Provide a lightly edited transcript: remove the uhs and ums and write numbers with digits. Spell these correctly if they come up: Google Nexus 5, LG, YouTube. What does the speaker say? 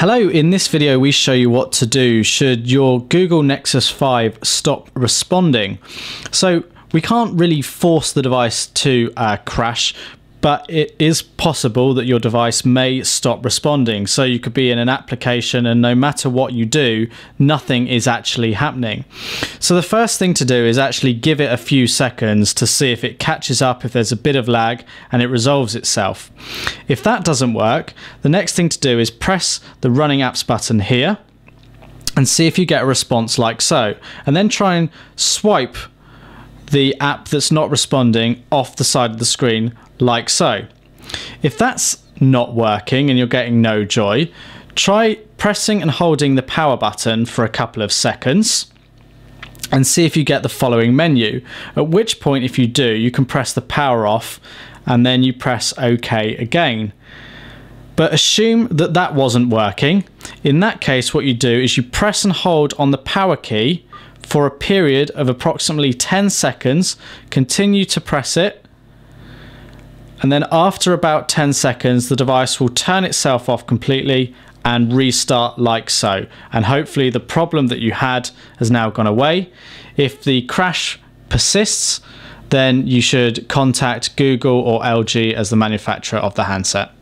Hello, in this video we show you what to do should your Google Nexus 5 stop responding. So we can't really force the device to crash, but it is possible that your device may stop responding. So you could be in an application and no matter what you do, nothing is actually happening. So the first thing to do is actually give it a few seconds to see if it catches up, if there's a bit of lag, and it resolves itself. If that doesn't work, the next thing to do is press the running apps button here and see if you get a response like so, and then try and swipe the app that's not responding off the side of the screen like so. If that's not working and you're getting no joy, try pressing and holding the power button for a couple of seconds and see if you get the following menu, at which point if you do, you can press the power off and then you press OK again. But assume that that wasn't working. In that case, what you do is you press and hold on the power key for a period of approximately 10 seconds, continue to press it, and then after about 10 seconds, the device will turn itself off completely and restart like so. And hopefully the problem that you had has now gone away. If the crash persists, then you should contact Google or LG as the manufacturer of the handset.